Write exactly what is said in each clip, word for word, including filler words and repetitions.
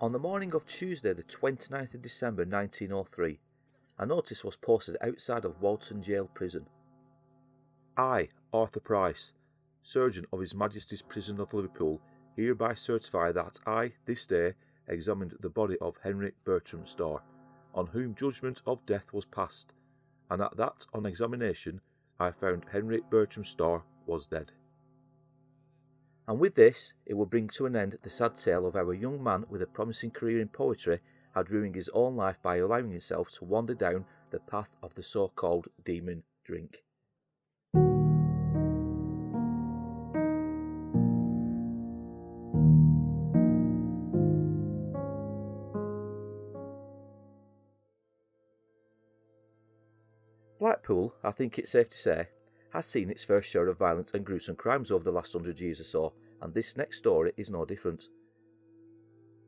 On the morning of Tuesday the twenty-ninth of December nineteen oh three, a notice was posted outside of Walton Gaol Prison. I, Arthur Price, Surgeon of His Majesty's Prison of Liverpool, hereby certify that I, this day, examined the body of Henry Bertram Starr, on whom judgment of death was passed, and at that, on examination, I found Henry Bertram Starr was dead. And with this, it will bring to an end the sad tale of how a young man with a promising career in poetry had ruined his own life by allowing himself to wander down the path of the so-called demon drink. Blackpool, I think it's safe to say, has seen its fair share of violence and gruesome crimes over the last hundred years or so, and this next story is no different.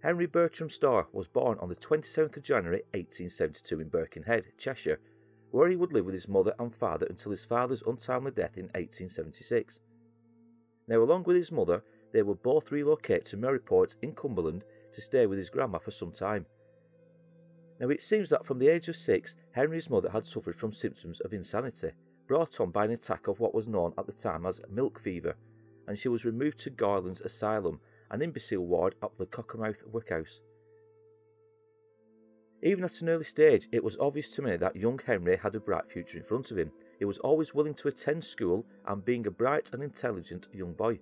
Henry Bertram Starr was born on the twenty-seventh of January eighteen seventy-two in Birkenhead, Cheshire, where he would live with his mother and father until his father's untimely death in eighteen seventy-six. Now, along with his mother, they would both relocate to Maryport in Cumberland to stay with his grandma for some time. Now, it seems that from the age of six, Henry's mother had suffered from symptoms of insanity, brought on by an attack of what was known at the time as milk fever, and she was removed to Garland's Asylum, an imbecile ward at the Cockermouth Workhouse. Even at an early stage, it was obvious to me that young Henry had a bright future in front of him. He was always willing to attend school and being a bright and intelligent young boy.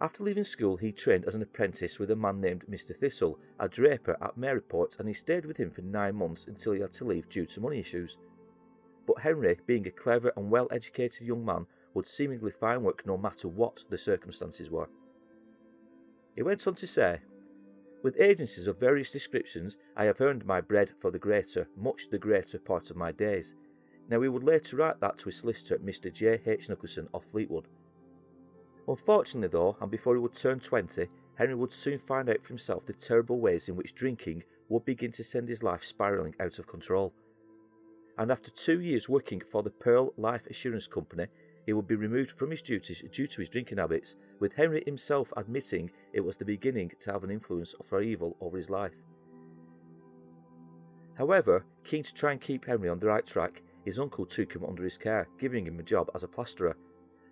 After leaving school, he trained as an apprentice with a man named Mr Thistle, a draper at Maryport, and he stayed with him for nine months until he had to leave due to money issues. But Henry, being a clever and well-educated young man, would seemingly find work no matter what the circumstances were. He went on to say, "With agencies of various descriptions, I have earned my bread for the greater, much the greater part of my days." Now, he would later write that to his solicitor, Mr J H Nicholson of Fleetwood. Unfortunately though, and before he would turn twenty, Henry would soon find out for himself the terrible ways in which drinking would begin to send his life spiralling out of control. And after two years working for the Pearl Life Assurance Company, he would be removed from his duties due to his drinking habits, with Henry himself admitting it was the beginning to have an influence for evil over his life. However, keen to try and keep Henry on the right track, his uncle took him under his care, giving him a job as a plasterer,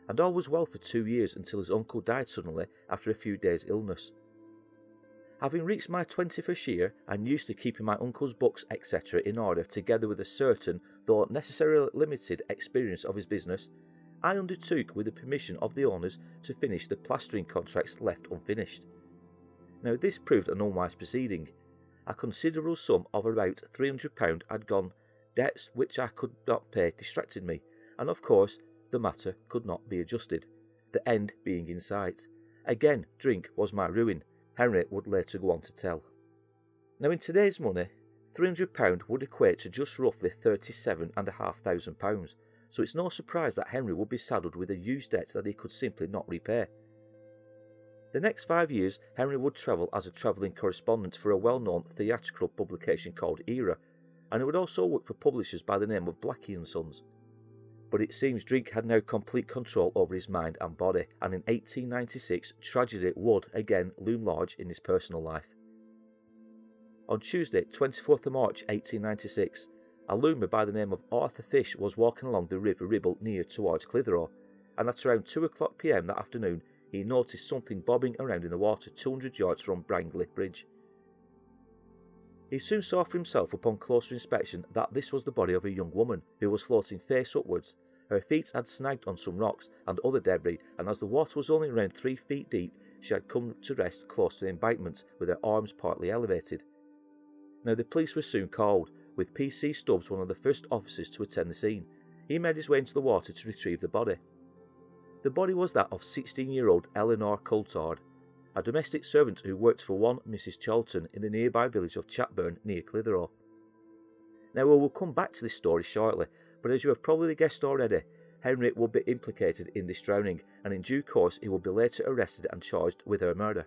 and all was well for two years until his uncle died suddenly after a few days' illness. Having reached my twenty-first year, and used to keeping my uncle's books et cetera in order, together with a certain, though necessarily limited, experience of his business, I undertook, with the permission of the owners, to finish the plastering contracts left unfinished. Now, this proved an unwise proceeding. A considerable sum of about three hundred pounds had gone. Debts which I could not pay distracted me, and of course the matter could not be adjusted, the end being in sight. Again, drink was my ruin. Henry would later go on to tell. Now, in today's money, three hundred pounds would equate to just roughly thirty-seven thousand five hundred pounds, so it's no surprise that Henry would be saddled with a huge debt that he could simply not repay. The next five years, Henry would travel as a travelling correspondent for a well-known theatrical publication called Era, and he would also work for publishers by the name of Blackie and Sons. But it seems drink had now complete control over his mind and body, and in eighteen ninety-six, tragedy would again loom large in his personal life. On Tuesday, twenty-fourth of March eighteen ninety-six, a loomer by the name of Arthur Fish was walking along the River Ribble near towards Clitheroe, and at around two o'clock p m that afternoon, he noticed something bobbing around in the water two hundred yards from Brangley Bridge. He soon saw for himself upon closer inspection that this was the body of a young woman who was floating face upwards. Her feet had snagged on some rocks and other debris, and as the water was only around three feet deep, she had come to rest close to the embankment with her arms partly elevated. Now, the police were soon called, with P C Stubbs one of the first officers to attend the scene. He made his way into the water to retrieve the body. The body was that of sixteen-year-old Eleanor Coulthard, a domestic servant who worked for one Mrs Cholton in the nearby village of Chatburn near Clitheroe. Now, we will come back to this story shortly, but as you have probably guessed already, Henry would be implicated in this drowning, and in due course he would be later arrested and charged with her murder.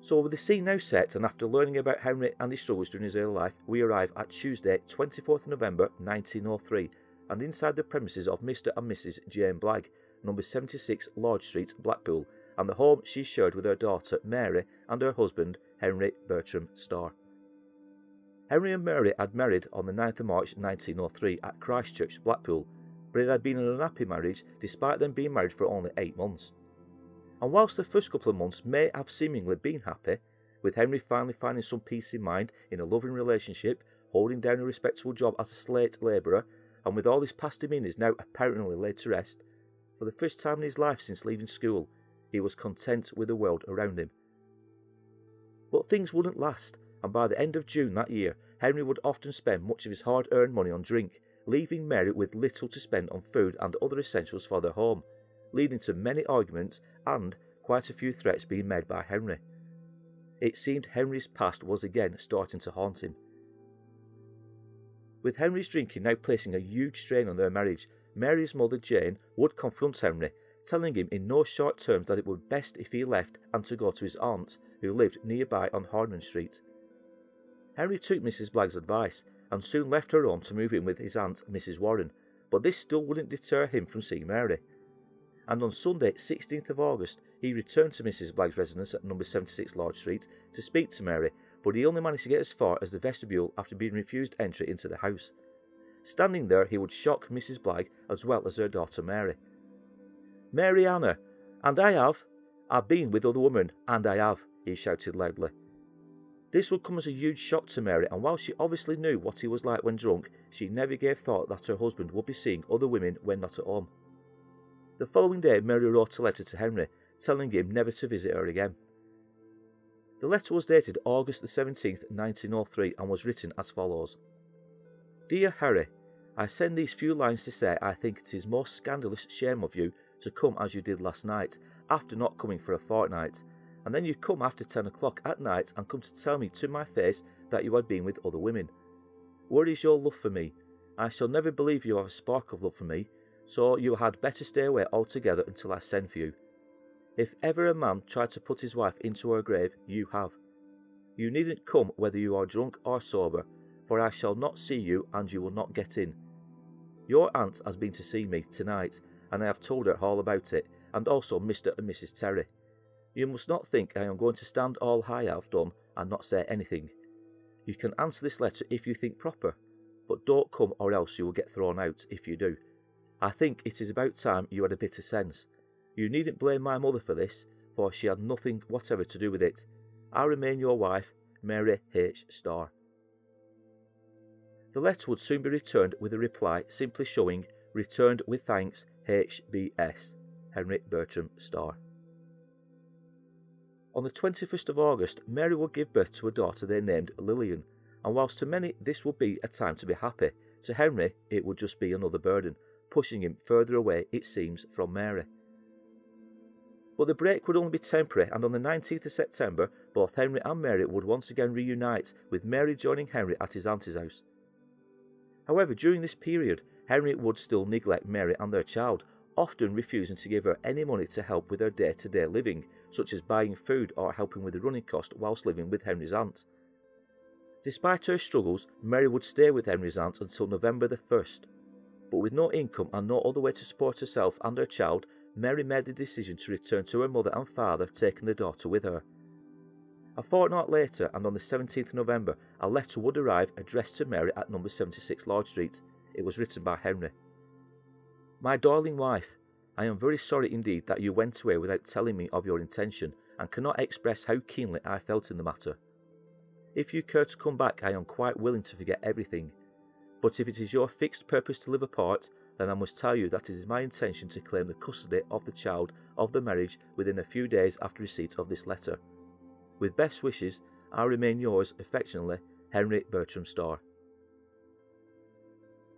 So, with the scene now set, and after learning about Henry and his struggles during his early life, we arrive at Tuesday, twenty-fourth of November nineteen oh three, and inside the premises of Mister and Missus Jane Blagg, number seventy-six Lodge Street, Blackpool, and the home she shared with her daughter Mary and her husband Henry Bertram Starr. Henry and Mary had married on the ninth of March nineteen oh three at Christchurch, Blackpool, but it had been an unhappy marriage despite them being married for only eight months. And whilst the first couple of months may have seemingly been happy, with Henry finally finding some peace in mind in a loving relationship, holding down a respectable job as a slate labourer, and with all his past demeanours now apparently laid to rest, for the first time in his life since leaving school, he was content with the world around him. But things wouldn't last, and by the end of June that year, Henry would often spend much of his hard-earned money on drink, leaving Mary with little to spend on food and other essentials for their home, leading to many arguments and quite a few threats being made by Henry. It seemed Henry's past was again starting to haunt him. With Henry's drinking now placing a huge strain on their marriage, Mary's mother Jane would confront Henry, telling him in no short terms that it would be best if he left and to go to his aunt, who lived nearby on Harmon Street. Henry took Missus Blagg's advice and soon left her home to move in with his aunt, Missus Warren, but this still wouldn't deter him from seeing Mary. And on Sunday, sixteenth of August, he returned to Missus Blagg's residence at number seventy-six Lodge Street to speak to Mary, but he only managed to get as far as the vestibule after being refused entry into the house. Standing there, he would shock Missus Blagg as well as her daughter Mary. "Mary Anna, and I have, I've been with other women, and I have," he shouted loudly. This would come as a huge shock to Mary, and while she obviously knew what he was like when drunk, she never gave thought that her husband would be seeing other women when not at home. The following day, Mary wrote a letter to Henry, telling him never to visit her again. The letter was dated August the seventeenth, nineteen oh three, and was written as follows. "Dear Harry, I send these few lines to say I think it is most scandalous shame of you to come as you did last night, after not coming for a fortnight, and then you come after ten o'clock at night and come to tell me to my face that you had been with other women. Where is your love for me? I shall never believe you have a spark of love for me, so you had better stay away altogether until I send for you. If ever a man tried to put his wife into her grave, you have. You needn't come whether you are drunk or sober, for I shall not see you and you will not get in. Your aunt has been to see me tonight, and I have told her all about it, and also Mister and Missus Terry. You must not think I am going to stand all I have done and not say anything. You can answer this letter if you think proper, but don't come or else you will get thrown out if you do. I think it is about time you had a bit of sense. You needn't blame my mother for this, for she had nothing whatever to do with it. I remain your wife, Mary H. Starr." The letter would soon be returned with a reply simply showing, "Returned with thanks, H B S, Henry Bertram Starr." On the twenty-first of August, Mary would give birth to a daughter they named Lillian, and whilst to many this would be a time to be happy, to Henry it would just be another burden, pushing him further away, it seems, from Mary. But the break would only be temporary, and on the nineteenth of September, both Henry and Mary would once again reunite, with Mary joining Henry at his auntie's house. However, during this period, Henry would still neglect Mary and their child, often refusing to give her any money to help with her day-to-day living, such as buying food or helping with the running cost whilst living with Henry's aunt. Despite her struggles, Mary would stay with Henry's aunt until November the first. But with no income and no other way to support herself and her child, Mary made the decision to return to her mother and father, taking the daughter with her. A fortnight later, and on the seventeenth of November, a letter would arrive addressed to Mary at number seventy-six Lodge Street. It was written by Henry. "My darling wife, I am very sorry indeed that you went away without telling me of your intention, and cannot express how keenly I felt in the matter. If you care to come back, I am quite willing to forget everything. But if it is your fixed purpose to live apart, then I must tell you that it is my intention to claim the custody of the child of the marriage within a few days after receipt of this letter. With best wishes, I remain yours affectionately, Henry Bertram Starr."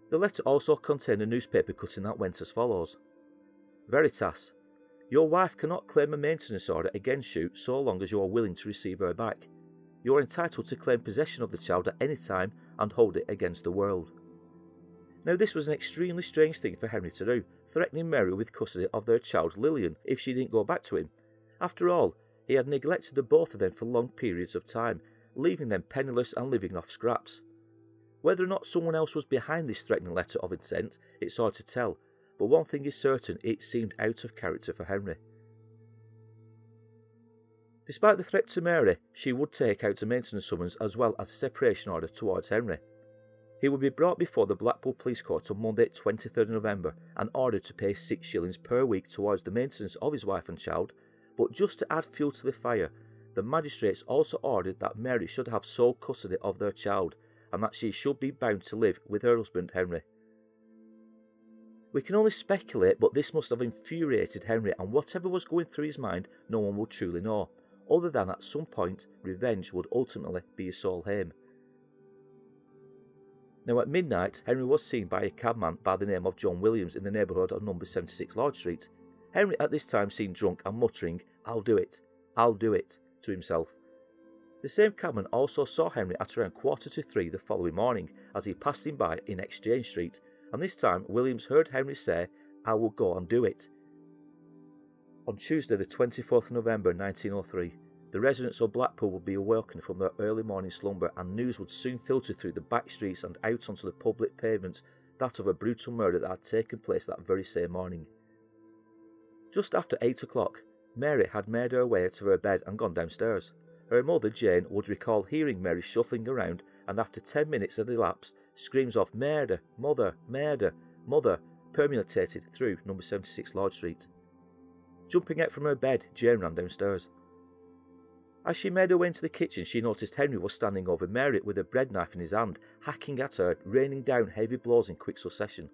The letter also contained a newspaper cutting that went as follows. "Veritas, your wife cannot claim a maintenance order against you so long as you are willing to receive her back. You are entitled to claim possession of the child at any time and hold it against the world." Now, this was an extremely strange thing for Henry to do, threatening Mary with custody of their child Lillian if she didn't go back to him. After all, he had neglected the both of them for long periods of time, leaving them penniless and living off scraps. Whether or not someone else was behind this threatening letter of intent, it's hard to tell, but one thing is certain, it seemed out of character for Henry. Despite the threat to Mary, she would take out a maintenance summons as well as a separation order towards Henry. He would be brought before the Blackpool Police Court on Monday, twenty-third of November, and ordered to pay six shillings per week towards the maintenance of his wife and child, but just to add fuel to the fire, the magistrates also ordered that Mary should have sole custody of their child, and that she should be bound to live with her husband Henry. We can only speculate, but this must have infuriated Henry, and whatever was going through his mind no one will truly know, other than at some point revenge would ultimately be his sole aim. Now at midnight, Henry was seen by a cabman by the name of John Williams in the neighbourhood of number seventy-six Lodge Street. Henry at this time seemed drunk and muttering, "I'll do it, I'll do it," to himself. The same cabman also saw Henry at around quarter to three the following morning as he passed him by in Exchange Street, and this time Williams heard Henry say, "I will go and do it." On Tuesday the twenty-fourth of November nineteen oh three, the residents of Blackpool would be awakened from their early morning slumber, and news would soon filter through the back streets and out onto the public pavement that of a brutal murder that had taken place that very same morning. Just after eight o'clock, Mary had made her way to her bed and gone downstairs. Her mother Jane would recall hearing Mary shuffling around, and after ten minutes had elapsed, screams of "Murder, mother, murder, mother" permeated through number seventy-six Lodge Street. Jumping out from her bed, Jane ran downstairs. As she made her way into the kitchen, she noticed Henry was standing over Mary with a bread knife in his hand, hacking at her, raining down heavy blows in quick succession.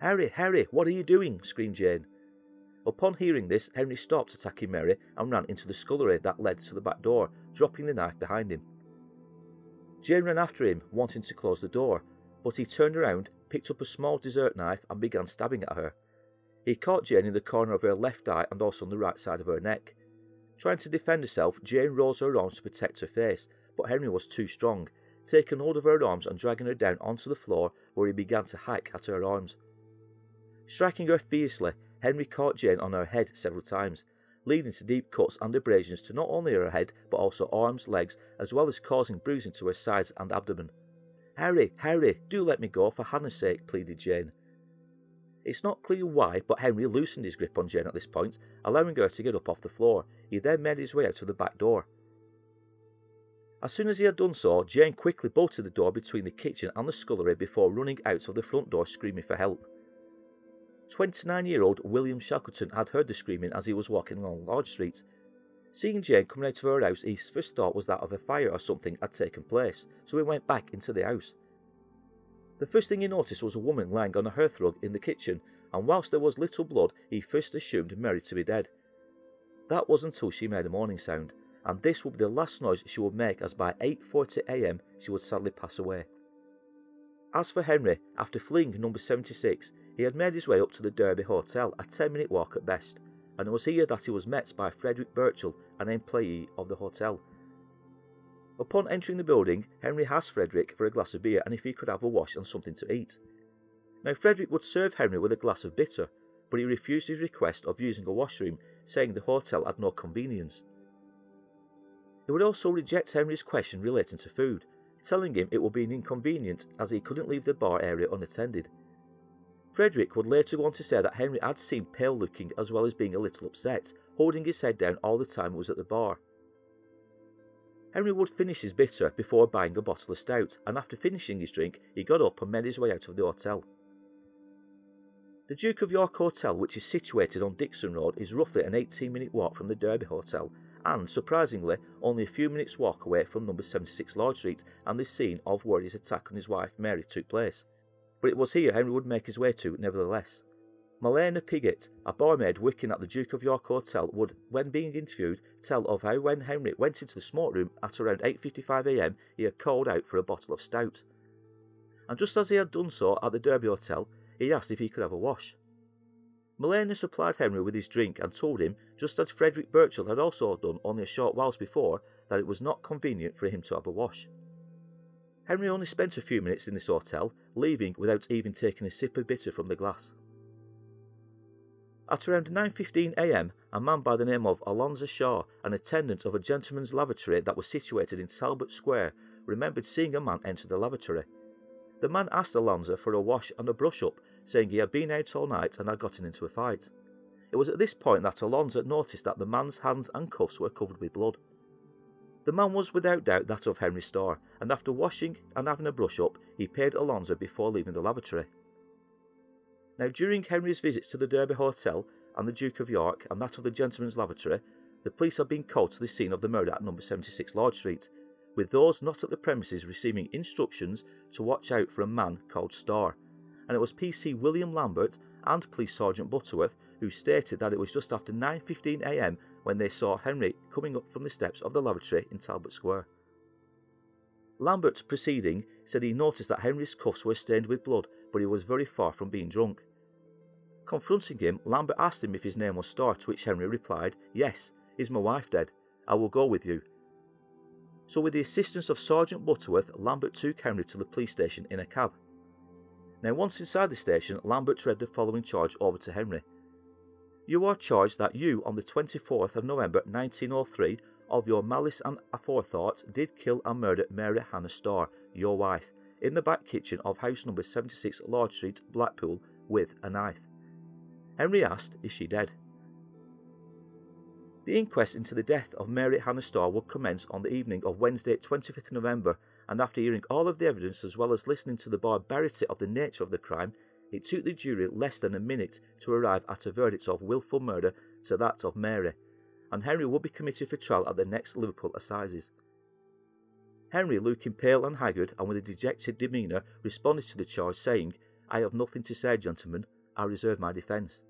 "Harry, Harry, what are you doing?" screamed Jane. Upon hearing this, Henry stopped attacking Mary and ran into the scullery that led to the back door, dropping the knife behind him. Jane ran after him, wanting to close the door, but he turned around, picked up a small dessert knife and began stabbing at her. He caught Jane in the corner of her left eye and also on the right side of her neck. Trying to defend herself, Jane rose her arms to protect her face, but Henry was too strong, taking hold of her arms and dragging her down onto the floor, where he began to hack at her arms. Striking her fiercely, Henry caught Jane on her head several times, leading to deep cuts and abrasions to not only her head but also arms, legs, as well as causing bruising to her sides and abdomen. "Harry, Harry, do let me go for Hannah's sake," pleaded Jane. It's not clear why, but Henry loosened his grip on Jane at this point, allowing her to get up off the floor. He then made his way out to the back door. As soon as he had done so, Jane quickly bolted the door between the kitchen and the scullery before running out of the front door screaming for help. twenty-nine-year-old William Shackleton had heard the screaming as he was walking along Lodge Street. Seeing Jane coming out of her house, his first thought was that of a fire or something had taken place, so he went back into the house. The first thing he noticed was a woman lying on a hearth rug in the kitchen, and whilst there was little blood, he first assumed Mary to be dead. That was until she made a moaning sound, and this would be the last noise she would make, as by eight forty a m she would sadly pass away. As for Henry, after fleeing number seventy-six, he had made his way up to the Derby Hotel, a ten-minute walk at best, and it was here that he was met by Frederick Birchall, an employee of the hotel. Upon entering the building, Henry asked Frederick for a glass of beer and if he could have a wash and something to eat. Now Frederick would serve Henry with a glass of bitter, but he refused his request of using a washroom, saying the hotel had no convenience. He would also reject Henry's question relating to food, telling him it would be an inconvenience as he couldn't leave the bar area unattended. Frederick would later go on to say that Henry had seemed pale looking as well as being a little upset, holding his head down all the time he was at the bar. Henry would finish his bitter before buying a bottle of stout, and after finishing his drink, he got up and made his way out of the hotel. The Duke of York Hotel, which is situated on Dixon Road, is roughly an eighteen-minute walk from the Derby Hotel, and, surprisingly, only a few minutes walk away from number seventy-six Lodge Street and the scene of where his attack on his wife Mary took place. But it was here Henry would make his way to, nevertheless. Malena Piggott, a barmaid working at the Duke of York Hotel, would, when being interviewed, tell of how when Henry went into the smoke room at around eight fifty-five a m he had called out for a bottle of stout. And just as he had done so at the Derby Hotel, he asked if he could have a wash. Malena supplied Henry with his drink and told him, just as Frederick Birchall had also done only a short while before, that it was not convenient for him to have a wash. Henry only spent a few minutes in this hotel, leaving without even taking a sip of bitter from the glass. At around nine fifteen a m, a man by the name of Alonzo Shaw, an attendant of a gentleman's lavatory that was situated in Talbot Square, remembered seeing a man enter the lavatory. The man asked Alonzo for a wash and a brush up, saying he had been out all night and had gotten into a fight. It was at this point that Alonzo noticed that the man's hands and cuffs were covered with blood. The man was without doubt that of Henry Starr, and after washing and having a brush up, he paid Alonzo before leaving the lavatory. Now, during Henry's visits to the Derby Hotel and the Duke of York and that of the gentleman's lavatory, the police had been called to the scene of the murder at number seventy-six Lodge Street, with those not at the premises receiving instructions to watch out for a man called Starr, and it was P C William Lambert and Police Sergeant Butterworth who stated that it was just after nine fifteen a m when they saw Henry coming up from the steps of the lavatory in Talbot Square. Lambert, proceeding, said he noticed that Henry's cuffs were stained with blood, but he was very far from being drunk. Confronting him, Lambert asked him if his name was Starr, to which Henry replied, "Yes, is my wife dead? I will go with you." So with the assistance of Sergeant Butterworth, Lambert took Henry to the police station in a cab. Now, once inside the station, Lambert read the following charge over to Henry. "You are charged that you, on the twenty-fourth of November nineteen oh three, of your malice and aforethought, did kill and murder Mary Hannah Starr, your wife, in the back kitchen of house number seventy-six Lodge Street, Blackpool, with a knife." Henry asked, "Is she dead?" The inquest into the death of Mary Hannah Starr would commence on the evening of Wednesday, twenty-fifth of November, and after hearing all of the evidence as well as listening to the barbarity of the nature of the crime, it took the jury less than a minute to arrive at a verdict of wilful murder to that of Mary, and Henry would be committed for trial at the next Liverpool Assizes. Henry, looking pale and haggard and with a dejected demeanour, responded to the charge, saying, "I have nothing to say, gentlemen. I reserve my defence."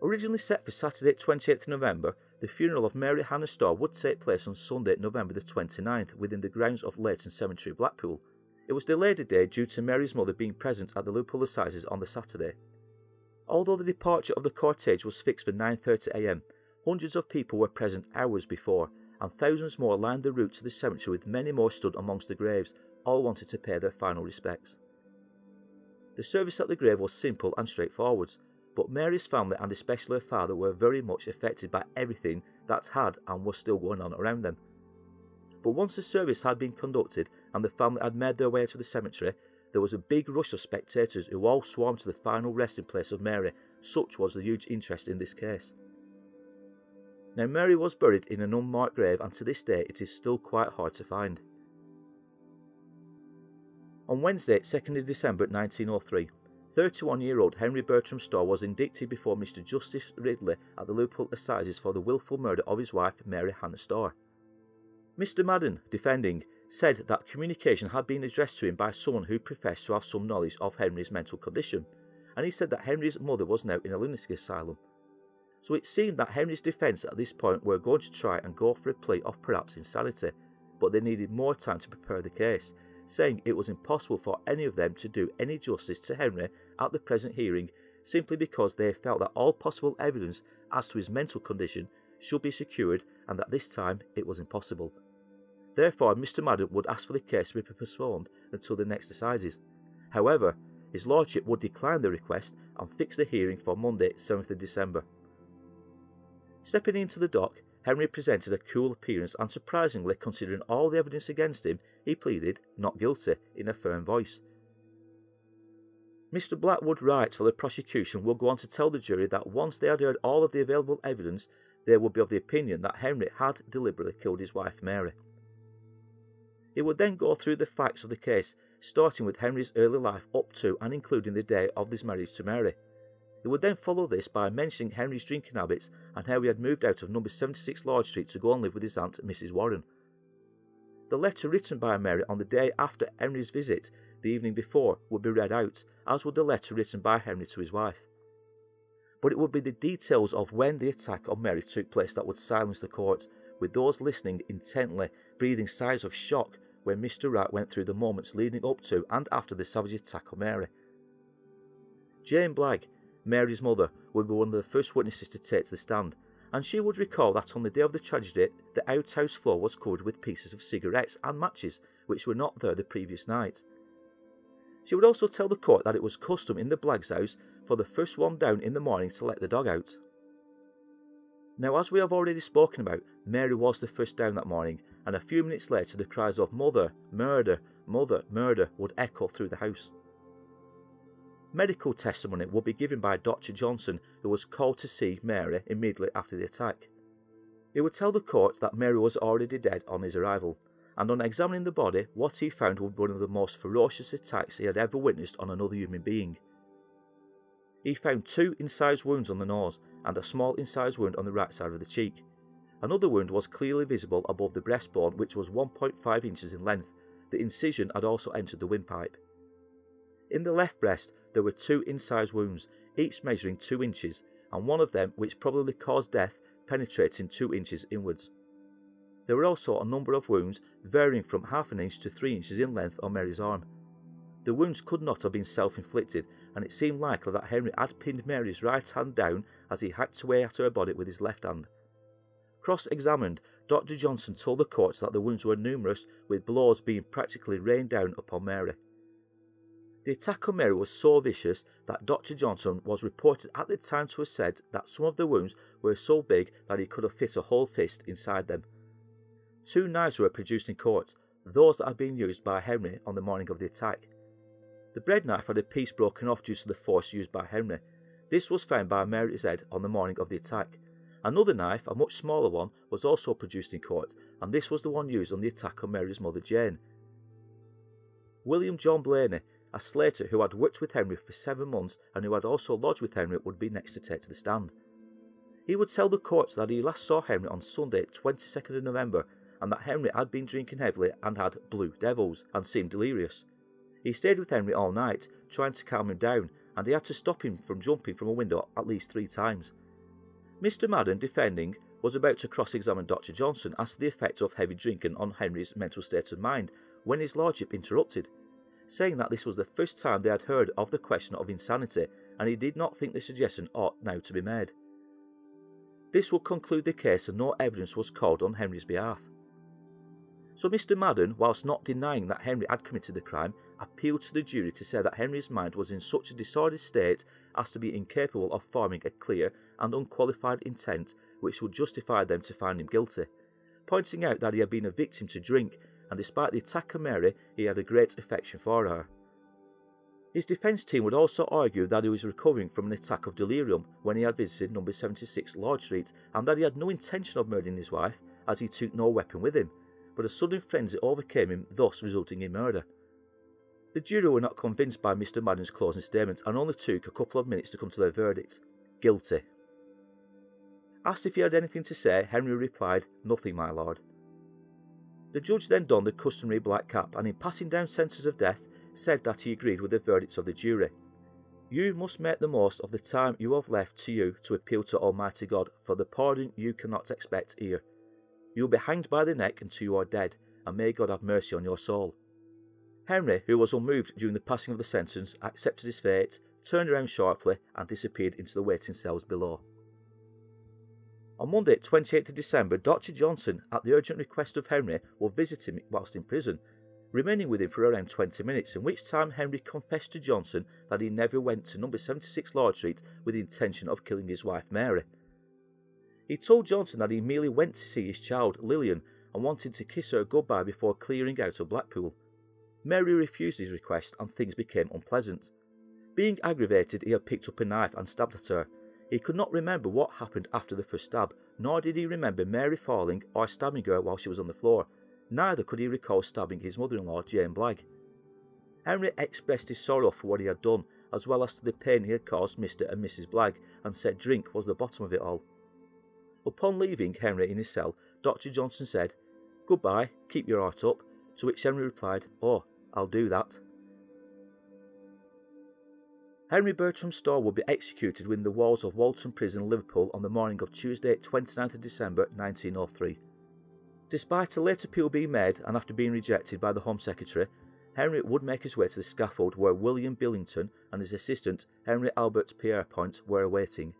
Originally set for Saturday, twenty-eighth of November, the funeral of Mary Hannah Starr would take place on Sunday, November the twenty-ninth, within the grounds of Leighton Cemetery, Blackpool. It was delayed a day due to Mary's mother being present at the Liverpool Assizes on the Saturday. Although the departure of the cortege was fixed for nine thirty a m, hundreds of people were present hours before, and thousands more lined the route to the cemetery, with many more stood amongst the graves, all wanted to pay their final respects. The service at the grave was simple and straightforward, but Mary's family and especially her father were very much affected by everything that had and was still going on around them. But once the service had been conducted and the family had made their way to the cemetery, there was a big rush of spectators who all swarmed to the final resting place of Mary, such was the huge interest in this case. Now, Mary was buried in an unmarked grave, and to this day it is still quite hard to find. On Wednesday, second of December nineteen oh three, thirty-one-year-old Henry Bertram Starr was indicted before Mister Justice Ridley at the Liverpool Assizes for the wilful murder of his wife, Mary Hannah Starr. Mister Madden, defending, said that communication had been addressed to him by someone who professed to have some knowledge of Henry's mental condition, and he said that Henry's mother was now in a lunatic asylum. So it seemed that Henry's defence at this point were going to try and go for a plea of perhaps insanity, but they needed more time to prepare the case, saying it was impossible for any of them to do any justice to Henry at the present hearing, simply because they felt that all possible evidence as to his mental condition should be secured, and at this time it was impossible. Therefore, Mister Madden would ask for the case to be postponed until the next Assizes. However, his lordship would decline the request and fix the hearing for Monday, seventh of December. Stepping into the dock, Henry presented a cool appearance, and surprisingly, considering all the evidence against him, he pleaded not guilty in a firm voice. Mister Blackwood Wright for the prosecution would go on to tell the jury that once they had heard all of the available evidence, they would be of the opinion that Henry had deliberately killed his wife Mary. He would then go through the facts of the case, starting with Henry's early life up to and including the day of his marriage to Mary. He would then follow this by mentioning Henry's drinking habits and how he had moved out of number seventy-six Lodge Street to go and live with his aunt, Mrs Warren. The letter written by Mary on the day after Henry's visit, the evening before, would be read out, as would the letter written by Henry to his wife. But it would be the details of when the attack on Mary took place that would silence the court, with those listening intently breathing sighs of shock when Mister Wright went through the moments leading up to and after the savage attack on Mary. Jane Blagg, Mary's mother, would be one of the first witnesses to take the stand, and she would recall that on the day of the tragedy, the outhouse floor was covered with pieces of cigarettes and matches which were not there the previous night. She would also tell the court that it was custom in the Blagg's house for the first one down in the morning to let the dog out. Now, as we have already spoken about, Mary was the first down that morning, and a few minutes later the cries of "Mother, murder, mother, murder" would echo through the house. Medical testimony would be given by Doctor Johnson, who was called to see Mary immediately after the attack. He would tell the court that Mary was already dead on his arrival, and on examining the body, what he found was one of the most ferocious attacks he had ever witnessed on another human being. He found two incised wounds on the nose and a small incised wound on the right side of the cheek. Another wound was clearly visible above the breastbone, which was one point five inches in length. The incision had also entered the windpipe. In the left breast, there were two incised wounds, each measuring two inches, and one of them, which probably caused death, penetrating two inches inwards. There were also a number of wounds, varying from half an inch to three inches in length on Mary's arm. The wounds could not have been self-inflicted, and it seemed likely that Henry had pinned Mary's right hand down as he hacked away at her body with his left hand. Cross-examined, Doctor Johnson told the court that the wounds were numerous, with blows being practically rained down upon Mary. The attack on Mary was so vicious that Doctor Johnson was reported at the time to have said that some of the wounds were so big that he could have fit a whole fist inside them. Two knives were produced in court, those that had been used by Henry on the morning of the attack. The bread knife had a piece broken off due to the force used by Henry. This was found by Mary's head on the morning of the attack. Another knife, a much smaller one, was also produced in court, and this was the one used on the attack on Mary's mother Jane. William John Blaney, a slater who had worked with Henry for seven months and who had also lodged with Henry, would be next to take to the stand. He would tell the court that he last saw Henry on Sunday, twenty-second of November, and that Henry had been drinking heavily and had blue devils, and seemed delirious. He stayed with Henry all night, trying to calm him down, and he had to stop him from jumping from a window at least three times. Mr Madden, defending, was about to cross-examine Doctor Johnson as to the effect of heavy drinking on Henry's mental state of mind, when his lordship interrupted, saying that this was the first time they had heard of the question of insanity, and he did not think the suggestion ought now to be made. This would conclude the case, and no evidence was called on Henry's behalf. So Mr Madden, whilst not denying that Henry had committed the crime, appealed to the jury to say that Henry's mind was in such a disordered state as to be incapable of forming a clear and unqualified intent which would justify them to find him guilty, pointing out that he had been a victim to drink, and despite the attack on Mary, he had a great affection for her. His defence team would also argue that he was recovering from an attack of delirium when he had visited number seventy-six Lodge Street, and that he had no intention of murdering his wife, as he took no weapon with him, but a sudden frenzy overcame him, thus resulting in murder. The jury were not convinced by Mr Madden's closing statement, and only took a couple of minutes to come to their verdict: guilty. Asked if he had anything to say, Henry replied, "Nothing, my lord." The judge then donned the customary black cap, and in passing down sentence of death, said that he agreed with the verdicts of the jury. You must make the most of the time you have left to you to appeal to Almighty God for the pardon you cannot expect here. You will be hanged by the neck until you are dead, and may God have mercy on your soul. Henry, who was unmoved during the passing of the sentence, accepted his fate, turned around sharply, and disappeared into the waiting cells below. On Monday, twenty-eighth of December, Doctor Johnson, at the urgent request of Henry, will visit him whilst in prison, remaining with him for around twenty minutes, in which time Henry confessed to Johnson that he never went to number seventy-six Lodge Street with the intention of killing his wife Mary. He told Johnson that he merely went to see his child, Lillian, and wanted to kiss her goodbye before clearing out of Blackpool. Mary refused his request, and things became unpleasant. Being aggravated, he had picked up a knife and stabbed at her. He could not remember what happened after the first stab, nor did he remember Mary falling or stabbing her while she was on the floor. Neither could he recall stabbing his mother-in-law, Jane Blagg. Henry expressed his sorrow for what he had done, as well as to the pain he had caused Mister and Missus Blagg, and said drink was the bottom of it all. Upon leaving Henry in his cell, Doctor Johnson said, "Goodbye, keep your heart up," to which Henry replied, "Oh, I'll do that." Henry Bertram Starr would be executed within the walls of Walton Prison, Liverpool, on the morning of Tuesday, twenty-ninth of December, nineteen oh three. Despite a late appeal being made, and after being rejected by the Home Secretary, Henry would make his way to the scaffold, where William Billington and his assistant, Henry Albert Pierrepoint, were awaiting.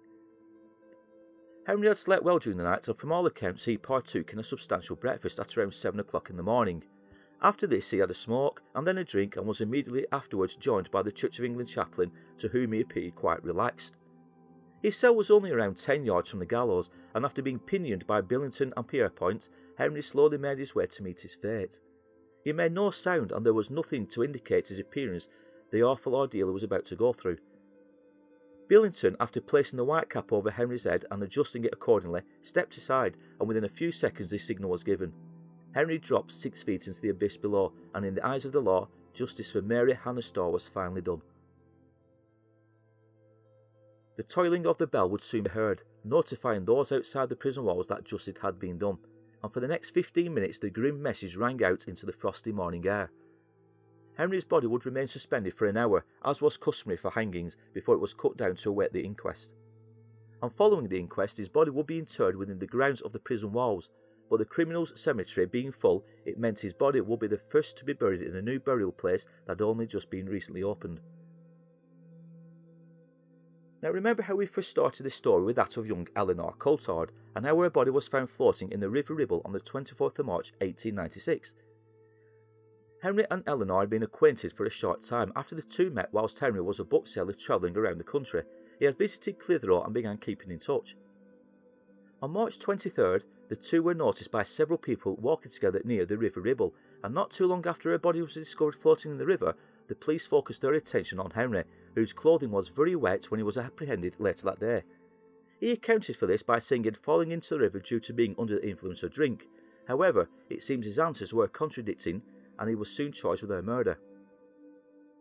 Henry had slept well during the night, and from all accounts he partook in a substantial breakfast at around seven o'clock in the morning. After this he had a smoke, and then a drink, and was immediately afterwards joined by the Church of England chaplain, to whom he appeared quite relaxed. His cell was only around ten yards from the gallows, and after being pinioned by Billington and Pierrepoint, Henry slowly made his way to meet his fate. He made no sound, and there was nothing to indicate his appearance the awful ordeal he was about to go through. Billington, after placing the white cap over Henry's head and adjusting it accordingly, stepped aside, and within a few seconds the signal was given. Henry dropped six feet into the abyss below, and in the eyes of the law, justice for Mary Hannah Starr was finally done. The tolling of the bell would soon be heard, notifying those outside the prison walls that justice had been done, and for the next fifteen minutes the grim message rang out into the frosty morning air. Henry's body would remain suspended for an hour, as was customary for hangings, before it was cut down to await the inquest. And following the inquest, his body would be interred within the grounds of the prison walls, but the criminals' cemetery being full, it meant his body would be the first to be buried in a new burial place that had only just been recently opened. Now remember how we first started this story with that of young Eleanor Coulthard, and how her body was found floating in the River Ribble on the twenty-fourth of March eighteen ninety-six. Henry and Eleanor had been acquainted for a short time after the two met whilst Henry was a bookseller travelling around the country. He had visited Clitheroe and began keeping in touch. On March twenty-third, the two were noticed by several people walking together near the River Ribble, and not too long after her body was discovered floating in the river, the police focused their attention on Henry, whose clothing was very wet when he was apprehended later that day. He accounted for this by saying he had fallen into the river due to being under the influence of drink. However, it seems his answers were contradicting, and he was soon charged with her murder.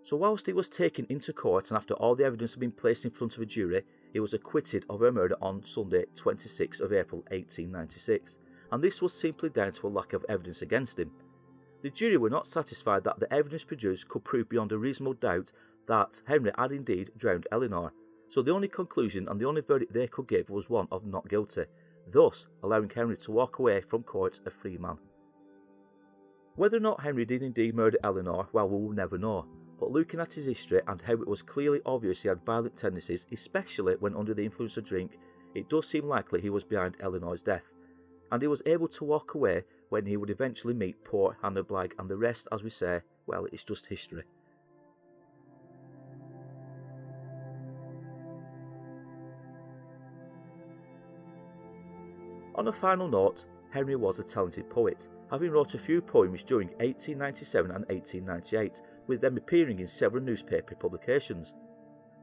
So whilst he was taken into court and after all the evidence had been placed in front of a jury, he was acquitted of her murder on Sunday twenty-sixth of April eighteen ninety-six, and this was simply down to a lack of evidence against him. The jury were not satisfied that the evidence produced could prove beyond a reasonable doubt that Henry had indeed drowned Eleanor, so the only conclusion and the only verdict they could give was one of not guilty, thus allowing Henry to walk away from court a free man. Whether or not Henry did indeed murder Eleanor, well, we will never know, but looking at his history and how it was clearly obvious he had violent tendencies, especially when under the influence of drink, it does seem likely he was behind Eleanor's death, and he was able to walk away when he would eventually meet poor Hannah Blagg, and the rest, as we say, well, it's just history. On a final note, Henry was a talented poet, having wrote a few poems during eighteen ninety-seven and eighteen ninety-eight, with them appearing in several newspaper publications.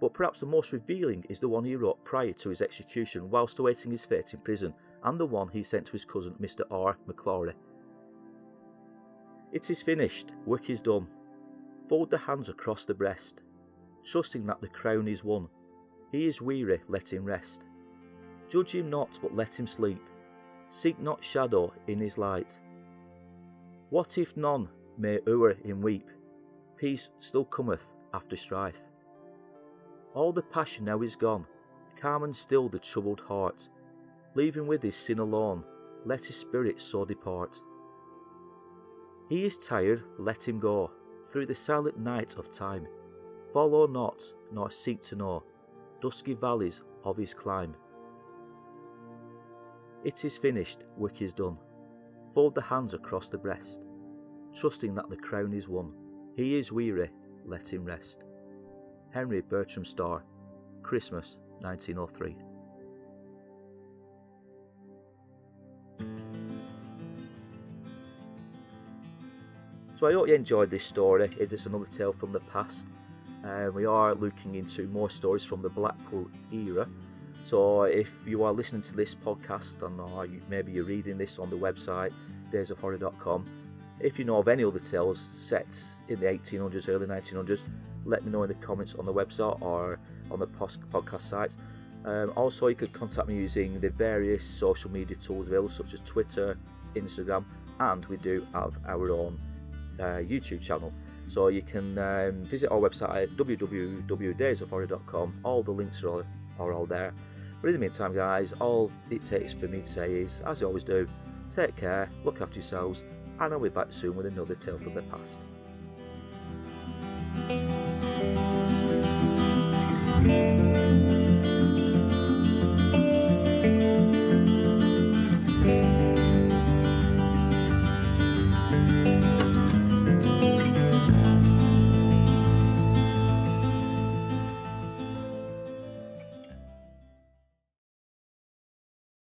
But perhaps the most revealing is the one he wrote prior to his execution whilst awaiting his fate in prison, and the one he sent to his cousin Mister R. McClory. It is finished, work is done. Fold the hands across the breast, trusting that the crown is won. He is weary, let him rest. Judge him not, but let him sleep. Seek not shadow in his light. What if none may o'er him weep? Peace still cometh after strife. All the passion now is gone, calm and still the troubled heart. Leave him with his sin alone, let his spirit so depart. He is tired, let him go, through the silent night of time. Follow not, nor seek to know, dusky valleys of his climb. It is finished, work is done. Fold the hands across the breast, trusting that the crown is won. He is weary, let him rest. Henry Bertram Starr, Christmas nineteen oh three. So I hope you enjoyed this story. It is another tale from the past, and uh, we are looking into more stories from the Blackpool era. So if you are listening to this podcast, and or maybe you're reading this on the website days of horror dot com, if you know of any other tales sets in the eighteen hundreds, early nineteen hundreds, let me know in the comments on the website or on the podcast sites. Um, also, you could contact me using the various social media tools available, such as Twitter, Instagram, and we do have our own uh, YouTube channel. So you can um, visit our website at w w w dot days of horror dot com. All the links are all, are all there. But in the meantime, guys, all it takes for me to say is, as you always do, take care, look after yourselves, and I'll be back soon with another tale from the past.